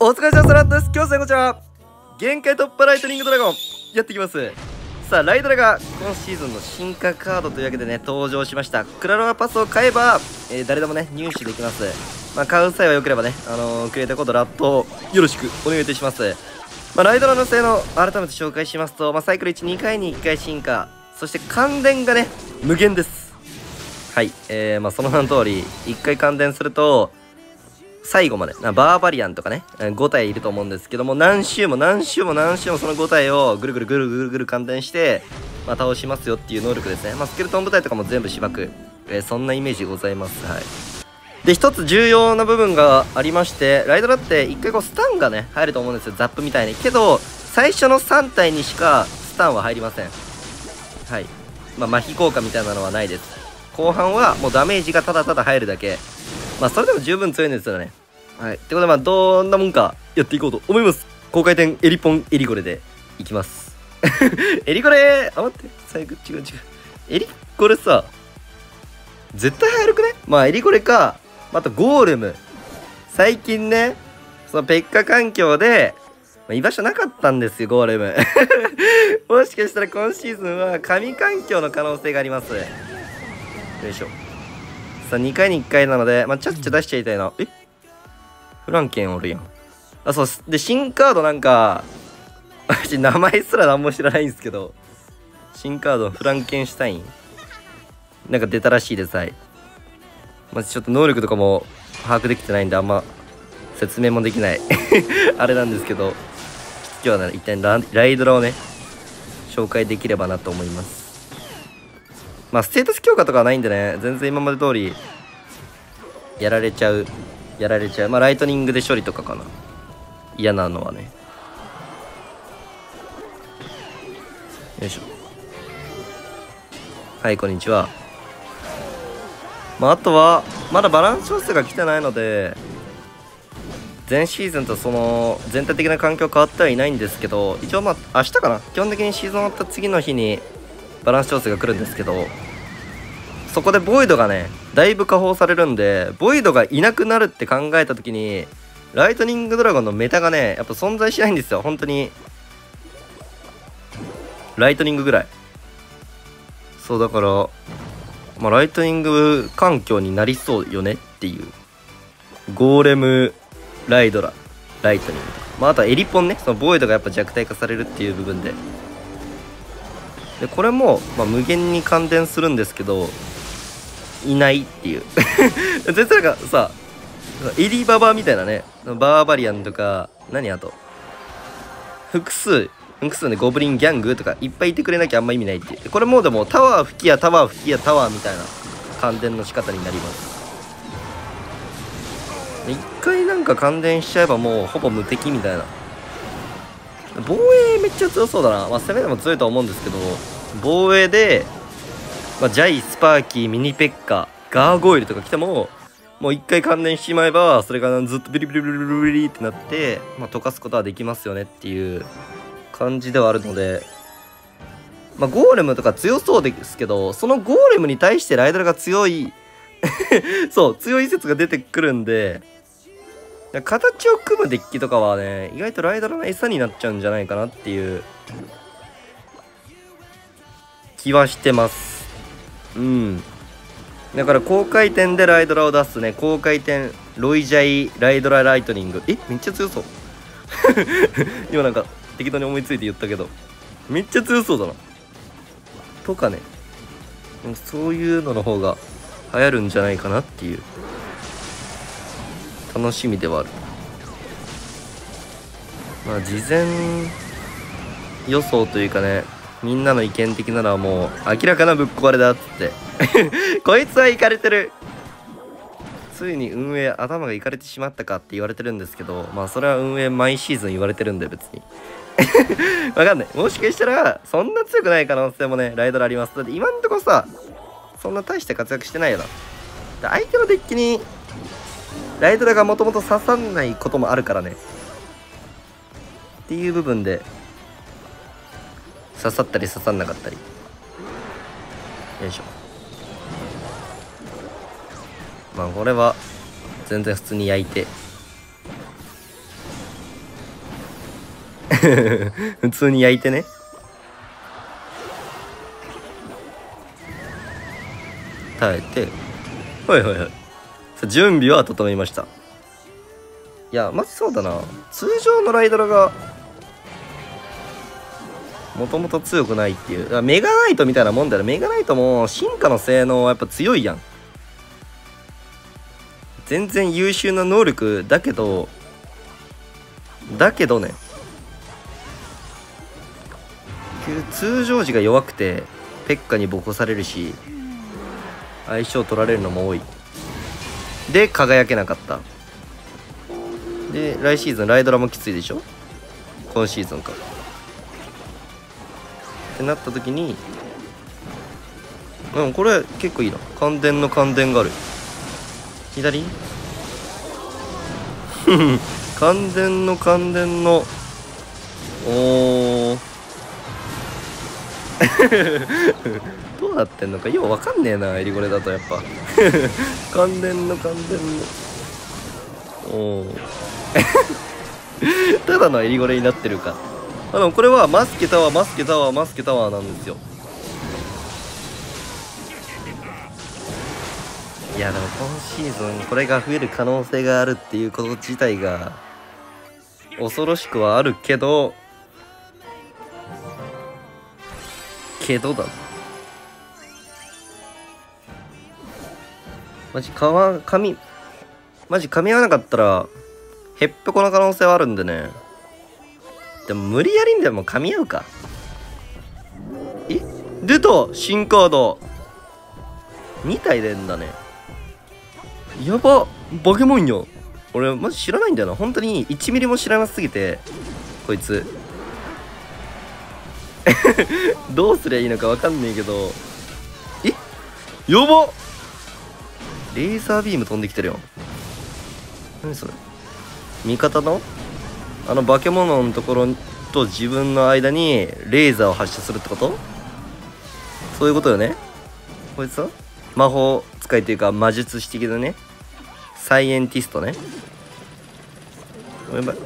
お疲れ様です。今日はこちら限界突破ライトニングドラゴンやっていきます。さあライドラが今シーズンの進化カードというわけでね登場しました。クラロワパスを買えば、誰でもね入手できます。まあ、買う際は良ければねクリエイターコードラットよろしくお願いいたします。まあ、ライドラの性能改めて紹介しますと、まあ、サイクル1、2回に1回進化、そして感電がね無限です。はい、まあ、その名の通り1回感電すると最後までバーバリアンとかね5体いると思うんですけども、何周も何周も何周もその5体をぐるぐるぐるぐるぐる感電して、まあ、倒しますよっていう能力ですね。まあ、スケルトン部隊とかも全部しばく、そんなイメージございます。はい、で一つ重要な部分がありまして、ライドラって一回こうスタンがね入ると思うんですよ、ザップみたいに。けど最初の3体にしかスタンは入りません。はい、まあ、麻痺効果みたいなのはないです。後半はもうダメージがただただ入るだけ。まあそれでも十分強いんですよね。はい。ってことでまあどんなもんかやっていこうと思います。高回転エリポンエリゴレでいきます。エリゴレー、あ、待って。最後違う違う。エリゴレさ、絶対速くね？まあエリゴレか、またゴーレム。最近ね、そのペッカ環境で、まあ、居場所なかったんですよ、ゴーレム。もしかしたら今シーズンは神環境の可能性があります。よいしょ。さあ2回に1回なので、まあ、ちゃっちゃ出しちゃいたいな。えフランケンおるやん。あ、そうす。で、新カードなんか、私、名前すら何も知らないんですけど、新カード、フランケンシュタイン。なんか出たらしいです。はい。まずちょっと能力とかも把握できてないんで、あんま説明もできない。あれなんですけど、今日はね、一体ライドラをね、紹介できればなと思います。まあ、ステータス強化とかはないんでね、全然今まで通り、やられちゃう。まあ、ライトニングで処理とかかな。嫌なのはね。よいしょ。はい、こんにちは。まあ、あとは、まだバランス調整が来てないので、前シーズンとその、全体的な環境変わってはいないんですけど、一応まあ、明日かな。基本的にシーズン終わった次の日に、バランス調整が来るんですけど、そこでボイドがねだいぶ下放されるんで、ボイドがいなくなるって考えた時にライトニングドラゴンのメタがねやっぱ存在しないんですよ。本当にライトニングぐらい。そうだから、まあ、ライトニング環境になりそうよねっていう。ゴーレム、ライドラ、ライトニング、まあ、あとはエリポンね、そのボイドがやっぱ弱体化されるっていう部分で。でこれも、まあ、無限に感電するんですけどいないっていう。絶対なんかさエリババみたいなね、バーバリアンとか何あと複数ねゴブリンギャングとかいっぱいいてくれなきゃあんま意味ないっていう。これもうでもタワー吹きやタワー吹きやタワーみたいな感電の仕方になります。一回なんか感電しちゃえばもうほぼ無敵みたいな。防衛めっちゃ強そうだな。まあ、攻めでも強いとは思うんですけど、防衛で、まあ、ジャイ、スパーキー、ミニペッカ、ガーゴイルとか来ても、もう一回関連しまえば、それがずっとビリビリビリビリってなって、まあ、溶かすことはできますよねっていう感じではあるので、まあ、ゴーレムとか強そうですけど、そのゴーレムに対してライドラが強い、そう、強い説が出てくるんで、形を組むデッキとかはね意外とライドラの餌になっちゃうんじゃないかなっていう気はしてます。うん、だから高回転でライドラを出すね。高回転ロイジャイ、ライドラ、ライトニング、えめっちゃ強そう。今なんか適当に思いついて言ったけどめっちゃ強そうだなとかね、そういうのの方が流行るんじゃないかなっていう楽しみではある。まあ事前予想というかね、みんなの意見的なのはもう明らかなぶっ壊れだっつってこいつはイカれてる、ついに運営頭がイカれてしまったかって言われてるんですけど、まあそれは運営毎シーズン言われてるんで別にわかんない。もしかしたらそんな強くない可能性もねライドラあります。だって今んとこさそんな大して活躍してないよな。相手のデッキにライドラがもともと刺さんないこともあるからねっていう部分で刺さったり刺さんなかったり。よいしょ。まあこれは全然普通に焼いて普通に焼いてね。耐えて、はいはいはい。準備は整いました。いやまずそうだな、通常のライドラがもともと強くないっていう。メガナイトみたいなもんだよ。メガナイトも進化の性能はやっぱ強いやん。全然優秀な能力だけど、ね、通常時が弱くてペッカにボコされるし、相性取られるのも多いで輝けなかった。で来シーズンライドラもきついでしょ、今シーズンかってなった時に、これ結構いいな。感電の感電がある。左感電の感電のおどうなってんのかようわかんねえな、エリゴレだとやっぱ感電の感電のおただのエリゴレになってるか。これはマスケタワー、マスケタワーなんですよ。いやでも今シーズンこれが増える可能性があるっていうこと自体が恐ろしくはあるけど、だマジ噛み合わなかったらへっぺこの可能性はあるんでね。でも無理やりにでも噛み合うか。え、出た新カード2体出んだね。やば、バケモンよ。俺マジ知らないんだよな、本当に1ミリも知らなすぎて。こいつどうすりゃいいのかわかんねえけど、え、やばっ、レーザービーム飛んできてるよ。何それ、味方の化け物のところと自分の間にレーザーを発射するってこと、そういうことよね。こいつは魔法使いというか魔術師的なね、サイエンティストね。やばい、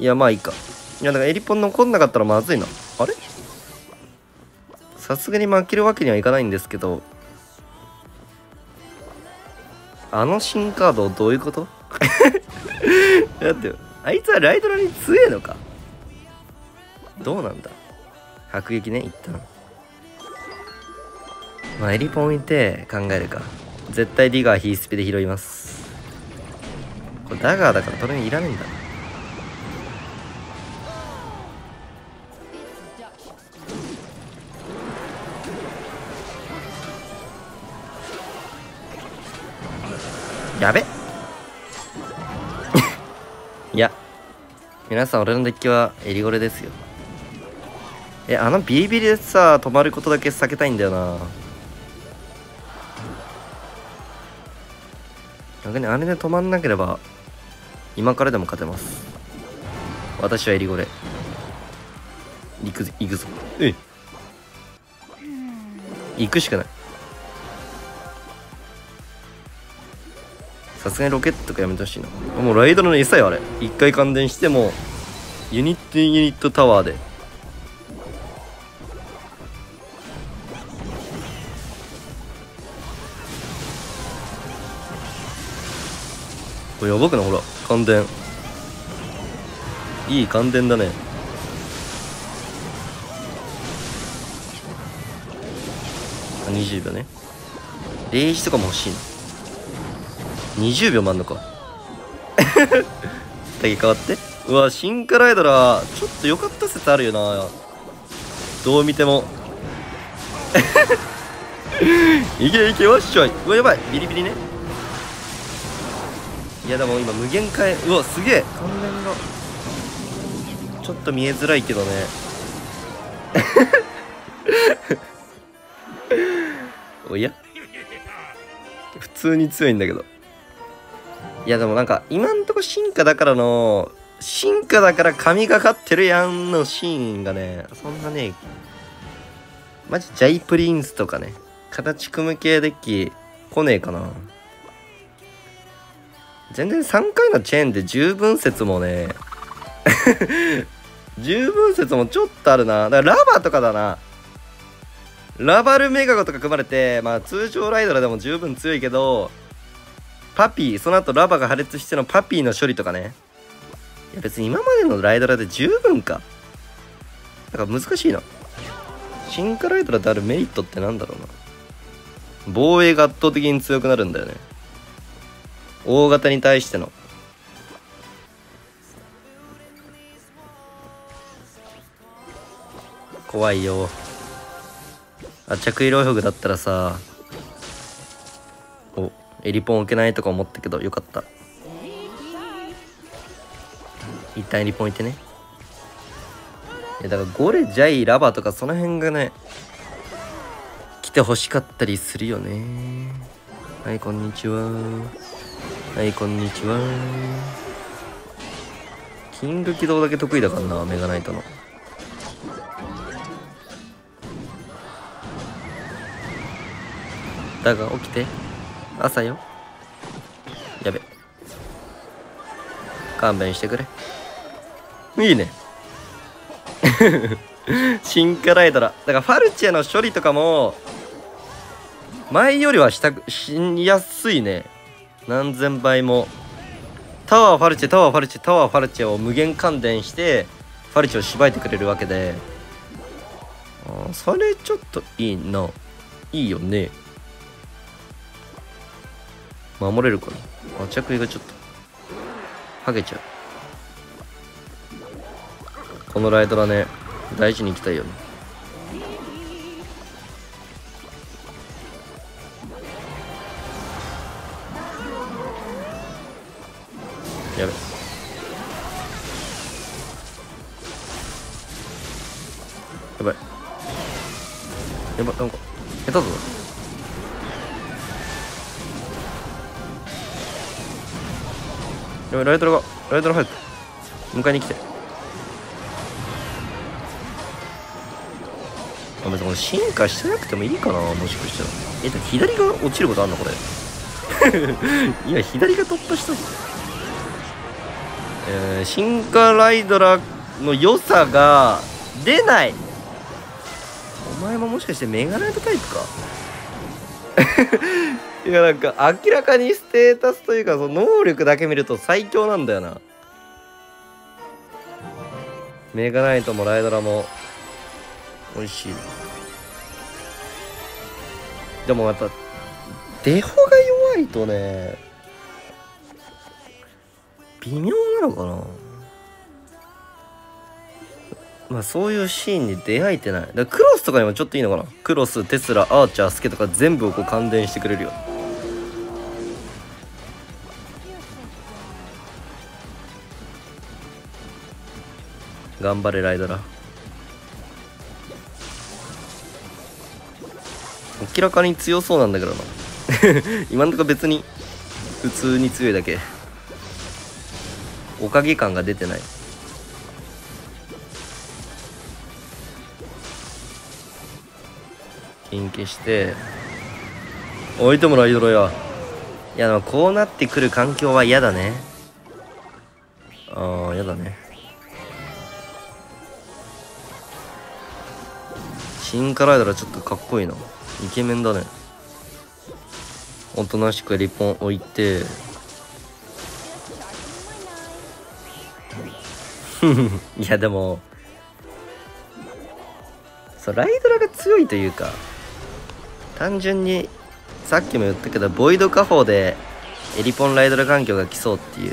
いやまあいいか。いやだからエリポン残んなかったらまずいな。あれ、さすがに負けるわけにはいかないんですけど、新カードどういうことだってあいつはライドラに強えのか、どうなんだ。迫撃ね、一旦まあエリポンいて考えるか。絶対ディガーヒースピで拾います。これダガーだからトレーンいらねえんだ。やべいや皆さん俺のデッキはエリゴレですよ。ビリビリでさ止まることだけ避けたいんだよな。逆にあれで止まんなければ今からでも勝てます。私はエリゴレ行くぞ。行くしかない。さすがにロケットとかやめてほしいな。もうライドラの餌よあれ。一回感電してもユニットタワーでこれやばくない。ほら感電、いい感電だね。20秒ね。0時とかも欲しいな。20秒もあんのかだけ変わって。うわ進化ライドラちょっと良かった説あるよな、どう見てもいけいけわっしょい。うわやばい、ビリビリね。いやでも今無限回、うわすげえ関連がちょっと見えづらいけどねおや普通に強いんだけど。いやでもなんか今んとこ進化だから神がかってるやんのシーンがね、そんなね、マジジャイプリンスとかね、形組む系デッキ来ねえかな。全然3回のチェーンで十分説もね十分説もちょっとあるな。だからラバーとかだな。ラバルメガゴとか組まれて、まあ通常ライドラでも十分強いけど、パピー、その後ラバが破裂してのパピーの処理とかね。いや別に今までのライドラで十分か。なんか難しいな。進化ライドラであるメリットってなんだろうな。防衛が圧倒的に強くなるんだよね。大型に対しての。怖いよ。あ、着衣牢獄だったらさ、お、エリポン置けないとか思ったけどよかった。一旦エリポン置いてね。いやだからゴレ、ジャイ、ラバとかその辺がね、来てほしかったりするよね。はい、こんにちは。はい、こんにちは。キング起動だけ得意だからな、メガナイトの。だが起きて朝よ。やべ、勘弁してくれ。いいね進化ライドラだからファルチェの処理とかも前よりはしやすいね。何千倍も。タワーファルチェ、タワーファルチェ、タワーファルチェを無限感電してファルチェをしばいてくれるわけで、あ、それちょっといいな。いいよね。守れるかな。あ、着衣がちょっとはげちゃう。このライドラね、大事にいきたいよね。やべ、やばい、やばい、なんか下手だぞ。ライドラが、ライドラ入って迎えに来て、あ、別にこれ進化してなくてもいいかな、もしかしたら。え、でも左が落ちることあんのこれ今左が突破した。進化ライドラの良さが出ない。お前ももしかしてメガナイトタイプかいやなんか明らかにステータスというかその能力だけ見ると最強なんだよな。メガナイトもライドラも美味しい。でもやっぱデホが弱いとね微妙なのかな。まあそういうシーンに出会えてない。だからクロスとかにもちょっといいのかな。クロス、テスラ、アーチャー、スケとか全部をこう感電してくれるよ。頑張れライドラ。明らかに強そうなんだけどな今のところ別に普通に強いだけ。おかげ感が出てない。金消して置いてもライドラや。いやでもこうなってくる環境は嫌だね。ああ嫌だね。進化ライドラちょっとかっこいいな。イケメンだね。おとなしくリポン置いていやでもそう、ライドラが強いというか単純にさっきも言ったけどボイド下方でエリポンライドラ環境が来そうっていう。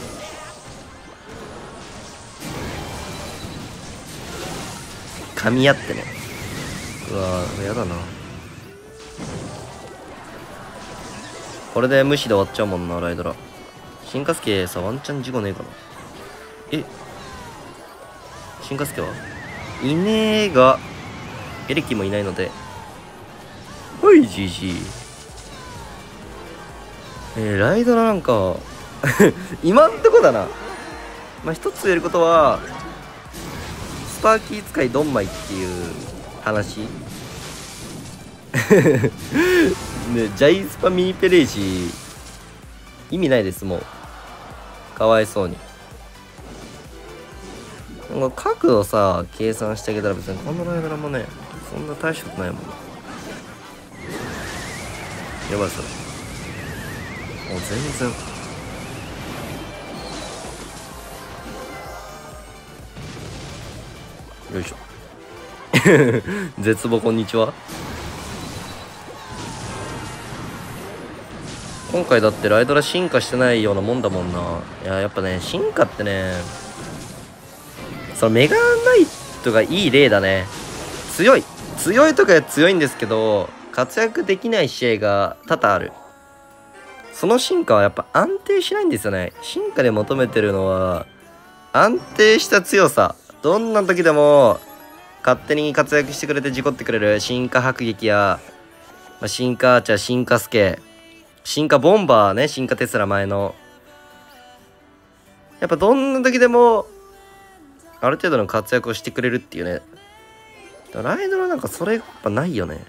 噛み合ってね。うわーやだな。これで無視で終わっちゃうもんなライドラ。進化助さワンチャン事故ねえかな。え、進化助はいねえがエレキもいないので、はい GG。ライドラなんか今んとこだな。まあ一つ言えることはスパーキー使いドンマイっていう話ね、ジャイスパミーペレージ意味ないですもう。かわいそうに。角をさ計算してあげたら別にこの前からもねそんな大したことないもん。やばいそれ。もう全然よいしょ絶望こんにちは。今回だってライドラ進化してないようなもんだもんな。いややっぱね進化ってねそのメガナイトがいい例だね。強いとか強いんですけど活躍できない試合が多々ある。その進化はやっぱ安定しないんですよね。進化で求めてるのは安定した強さ。どんな時でも勝手に活躍してくれて事故ってくれる進化迫撃や、進化アーチャー、進化スケ、進化ボンバーね、進化テスラ前の。やっぱどんな時でもある程度の活躍をしてくれるっていうね。ライドラなんかそれやっぱないよね。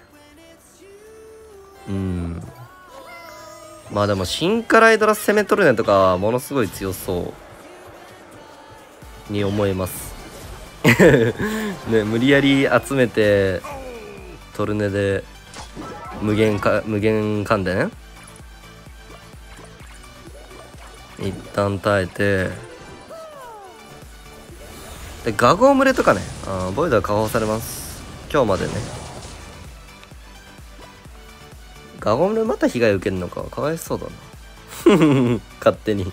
まあでも進化ライドラ攻め取るねとかものすごい強そうに思います。ね、無理やり集めてトルネで無限感電一旦耐えてでガゴ群れとかね。ボイドは解放されます。今日までねガゴ群れまた被害受けるのかかわいそうだな勝手に。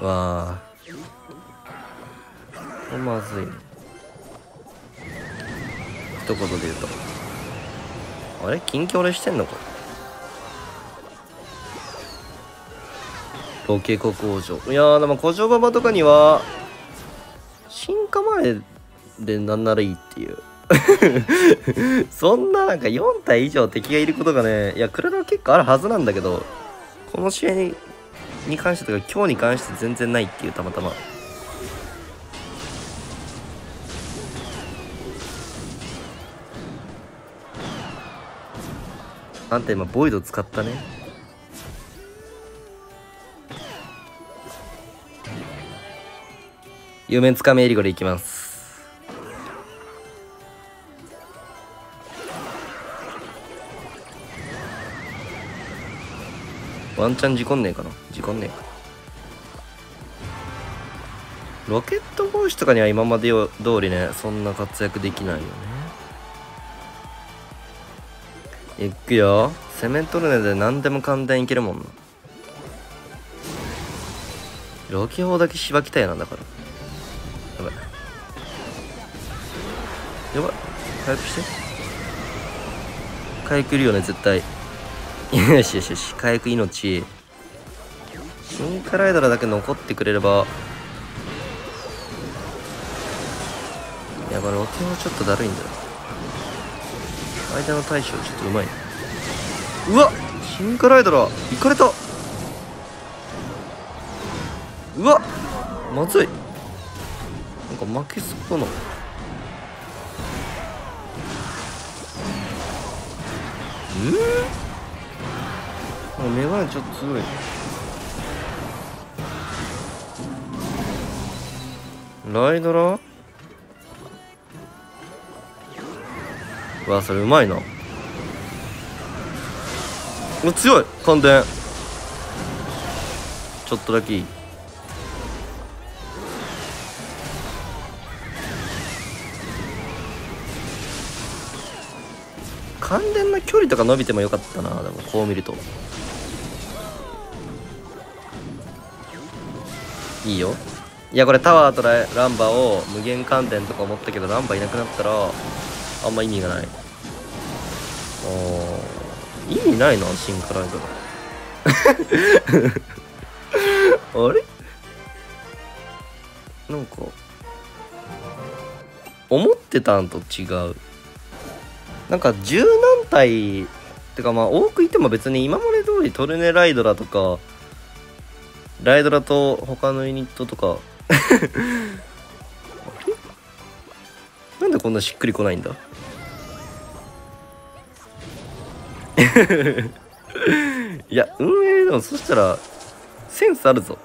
わあまずい一言で言うとあれ近距離してんのかロケコ工場。いやーでも古城馬場とかには進化前でなんならいいっていうそんななんか4体以上敵がいることがねいやクララは結構あるはずなんだけどこの試合に関してとか今日に関して全然ないっていうたまたま。あんた今ボイド使ったね。夢つかめエリゴでいきます。ワンチャン事故んねえかな。事故んねえか。ロケット帽子とかには今まで通りねそんな活躍できないよね。いくよセメントルネで何でも簡単いけるもんな。ロケ砲だけしばきたいなんだから。やばいやばい回復して回復いるよね絶対よしよしよし回復命進化ライドラだけ残ってくれれば。いやこれロケはちょっとだるいんだよ。間の対処ちょっとうまい。うわっ進化ライドラいかれた。うわっまずいなんか負けそうな。メガネちょっとすごい。ライドラうわそれうまいな。お強い感電ちょっとだけいい。感電の距離とか伸びてもよかったな。でもこう見るといいよ。いやこれタワーとランバを無限感電とか思ったけどランバいなくなったらあんま意味がない。意味ないなシンクライドがあれなんか思ってたんと違う。なんか十何体ってかまあ多くいても別に今まで通りトルネライドラとかライドラと他のユニットとかなんでこんなしっくりこないんだいや運営でもそしたらセンスあるぞ。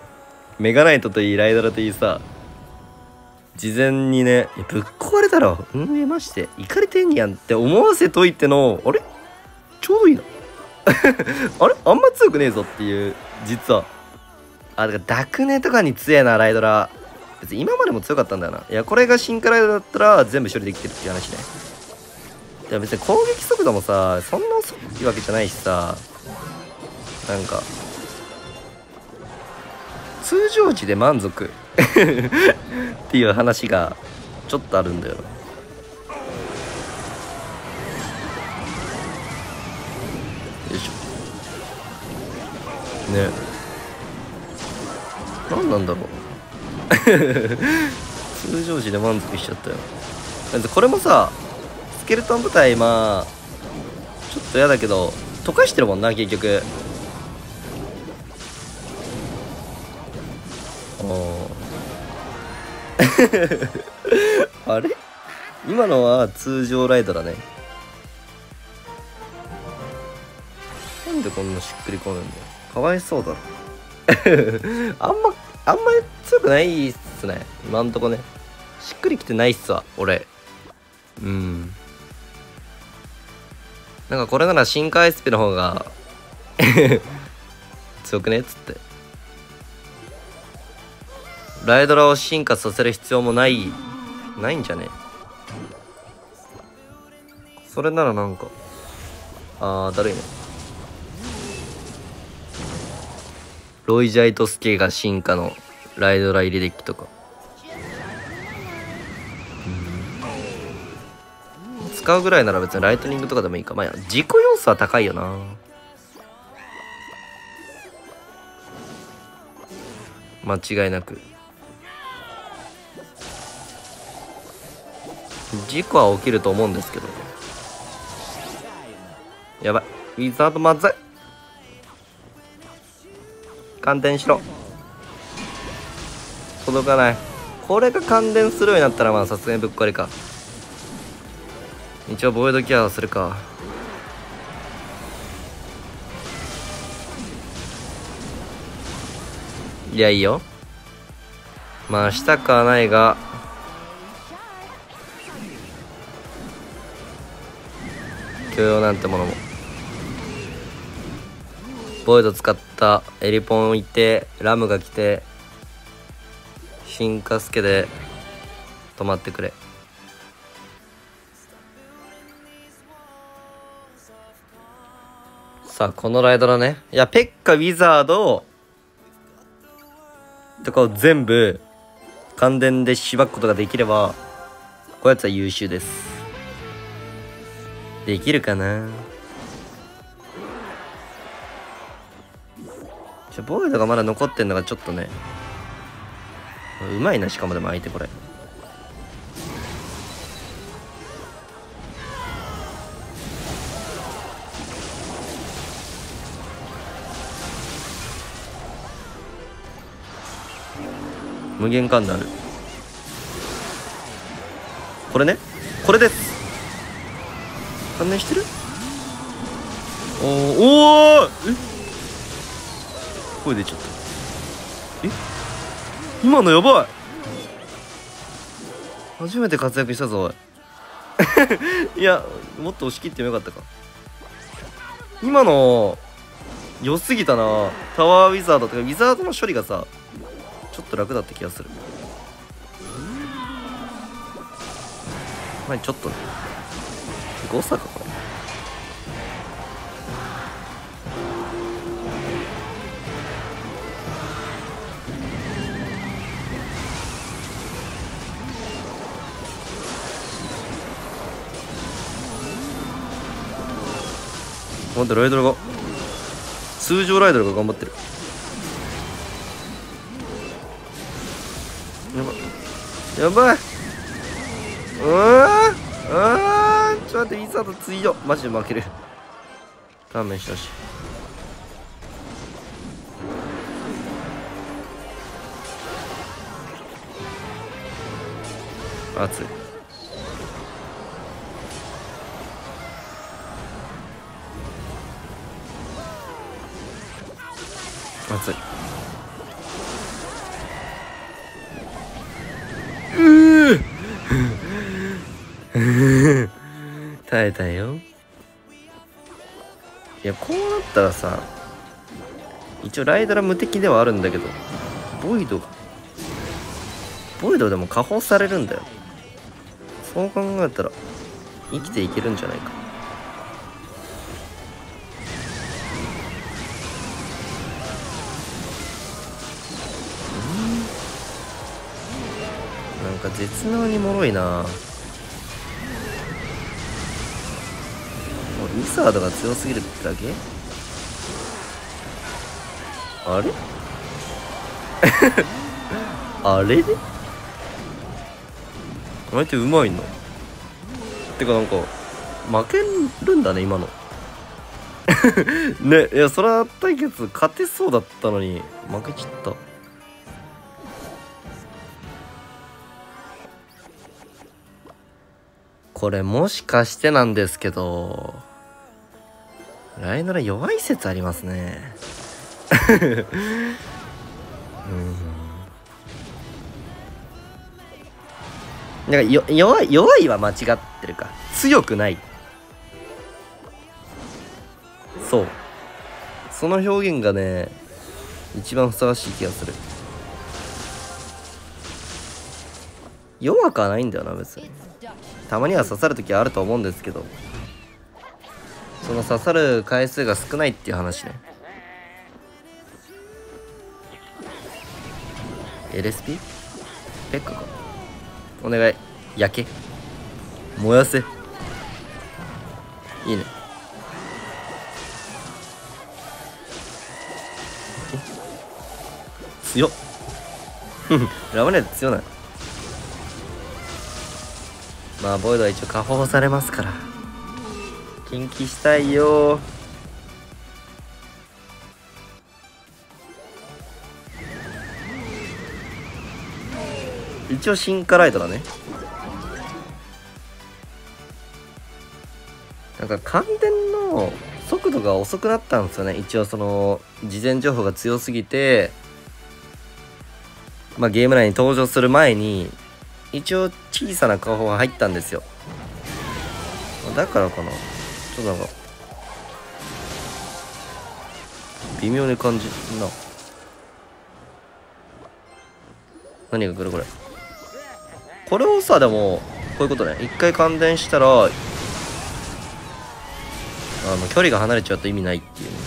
メガナイトといいライドラといいさ、事前にね、ぶっ壊れたら運営ましてイカれてんやんって思わせといての、あれちょうどいいなあれあんま強くねえぞっていう。実はあだからダクネとかに強えなライドラ。別に今までも強かったんだよな。いやこれが進化ライドラだったら全部処理できてるっていう話ね。でも別に攻撃速度もさそんな遅いわけじゃないしさ、なんか通常時で満足っていう話がちょっとあるんだよ。よいしょね。何なんだろう通常時で満足しちゃったよ。これもさスケルトン部隊まあちょっと嫌だけど溶かしてるもんな結局。あれ今のは通常ライドだね。なんでこんなしっくりこないんだよ。かわいそうだろあんま強くないっすね今んとこね。しっくりきてないっすわ俺。うん、なんかこれなら進化エスペの方が強くねっつってライドラを進化させる必要もないんじゃね。それならなんかだるいね。ロイジャイトスケが進化のライドラ入りデッキとか、うん、使うぐらいなら別にライトニングとかでもいいか。まあ自己要素は高いよな。間違いなく事故は起きると思うんですけど。やばいウィザードまずい。感電しろ。届かない。これが感電するようになったらまあさすがにぶっ壊れか。一応ボイドケアするか。いやいいよ。まあしたかないが許容なんてものも。ボイド使ったエリポンいてラムが来て進化助で止まってくれ。さあこのライドラね。いやペッカウィザードとかを全部感電でしばくことができればこやつは優秀です。できるかな。ボイドがまだ残ってんのがちょっとねうまいな。しかもでも相手これ無限感である。これね、これです関連してる。おお、声出ちゃった。え今のやばい。初めて活躍したぞおいいやもっと押し切ってもよかったか。今の良すぎたな。タワーウィザードとかウィザードの処理がさちょっと楽だった気がする。まあちょっとね誤差かこれ。待ってライドラが通常ライドラが頑張ってる。やばい。ちょっと待ってウィザードついよ。マジで負ける。勘弁してほしい。熱い。まずい。耐えたよ。いや、こうなったらさ、一応ライドラ無敵ではあるんだけど、ボイドでも加砲されるんだよ。そう考えたら生きていけるんじゃないか。なんか絶妙に脆いな。もうリザードが強すぎるってだけ。あれあれであれってうまいのてか、なんか負けるんだね今のね。いや、それは対決勝てそうだったのに負けちゃった。これもしかしてなんですけど、ライドラ弱い説ありますねなんか弱いは間違ってるか。強くない、そう、その表現がね一番ふさわしい気がする。弱くはないんだよな別に。たまには刺さる時はあると思うんですけど、その刺さる回数が少ないっていう話ね。LSP？ ペックか。お願い、焼け、燃やせ、いいね。強っラムネード強ない。まあボイドは一応加砲されますから禁忌したいよ。一応進化ライドだね。なんか感電の速度が遅くなったんですよね。一応その事前情報が強すぎて、まあゲーム内に登場する前に一応小さな加砲が入ったんですよ。だからかな、ちょっとなんか微妙に感じるな。何が来るこれ。これをさ、でもこういうことね、一回感電したら距離が離れちゃうと意味ないっていう、ね、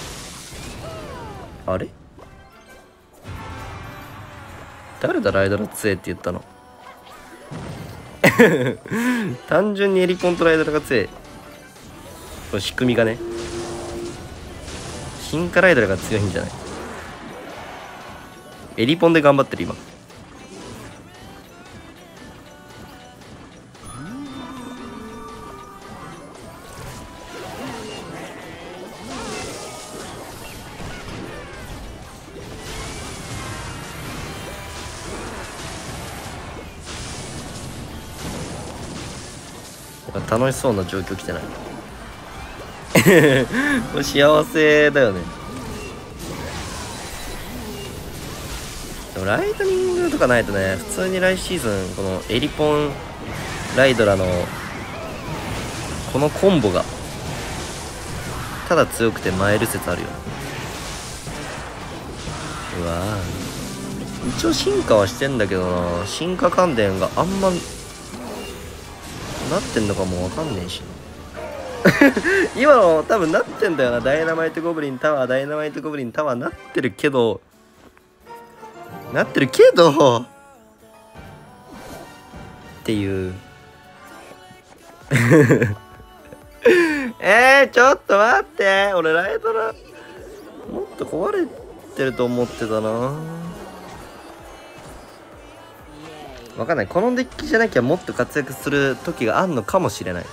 あれ誰だライドラ強えって言ったの単純にエリコンとライドラが強え、この仕組みがね。進化ライドラが強いんじゃない。エリポンで頑張ってる今。楽しそうな状況来てないもう幸せだよね。でもライトニングとかないとね、普通に来シーズンこのエリポンライドラのこのコンボがただ強くてマイル説あるよ。うわー、一応進化はしてんだけどな。進化関連があんまなってんのかもわかんねえし今の多分なってんだよな。ダイナマイトゴブリンタワー、ダイナマイトゴブリンタワーなってるけどっていうちょっと待って、俺ライドラもっと壊れてると思ってたな。わかんない、このデッキじゃなきゃもっと活躍する時があんのかもしれない。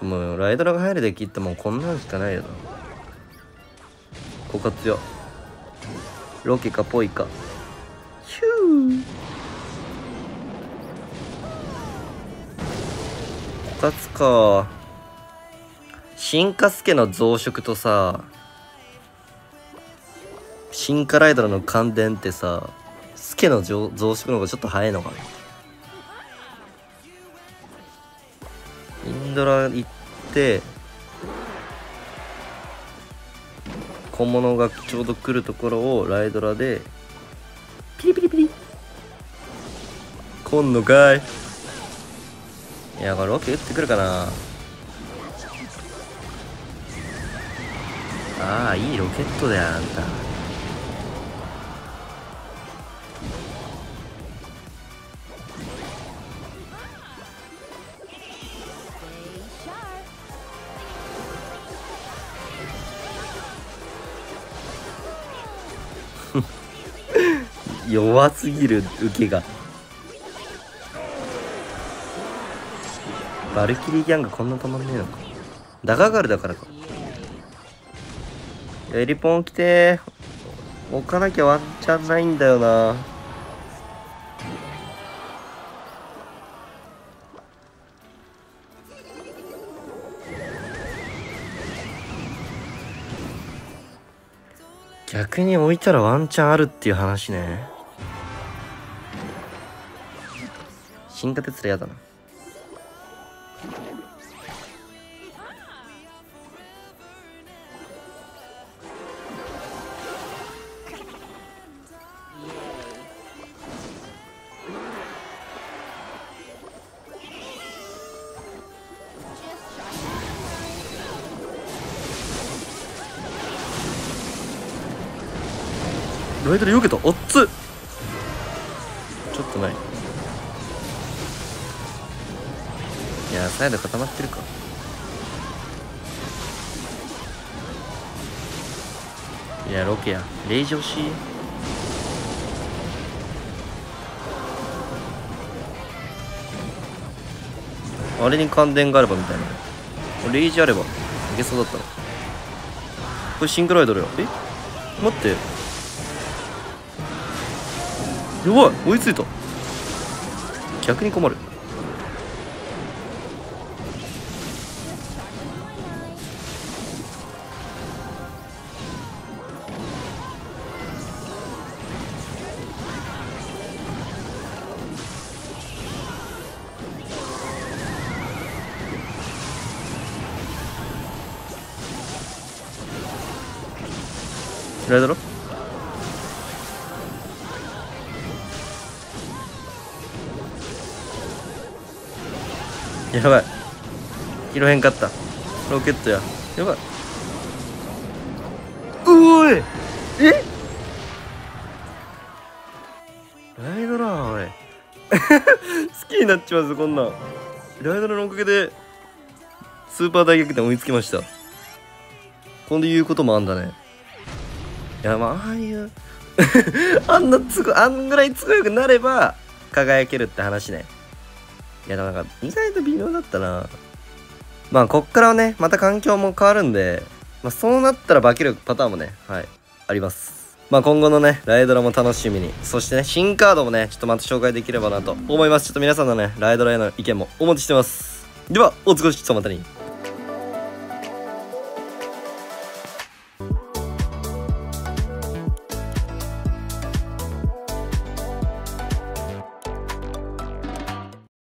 でもライドラが入るデッキってもうこんなんしかないよな。枯渇よ、ロケかポイか、ヒュー枯渇か。進化助の増殖とさ、進化ライドルの感電ってさ、スケの増殖の方がちょっと早いのかな。インドラ行って小物がちょうど来るところをライドラでピリピリピリ来んのかい。いやこれロケ打ってくるかな。ああいいロケットだよあんた。弱すぎる受けが。バルキリーギャングこんなたまんねえのか。ダガガルだからか。エリポン来てー。置かなきゃワンチャンないんだよな。逆に置いたらワンチャンあるっていう話ね。進化鉄でやだな。ライドルよけた。おっつちょっとない。いやサイド固まってるか。いやロケやレイジ欲しい。あれに感電があればみたいな。レイジあればいけそうだったの。これシングライドルや。え待って、やばい追いついた。逆に困る。嫌いだろ。やばい拾えんかった。ロケットややばい。おいえライドラおい好きになっちまうぞこんなん。ライドラのおかげでスーパー大逆転追いつきました。こんで言うこともあんだね。いやまあああいうあんぐらい強くなれば輝けるって話ね。いやなんか意外と微妙だったな。まあこっからはねまた環境も変わるんで、まあ、そうなったら化けるパターンもね、はい、あります。まあ今後のねライドラも楽しみに、そしてね新カードもねちょっとまた紹介できればなと思います。ちょっと皆さんのねライドラへの意見もお待ちしてます。ではお過ごし、ちょっとまたに。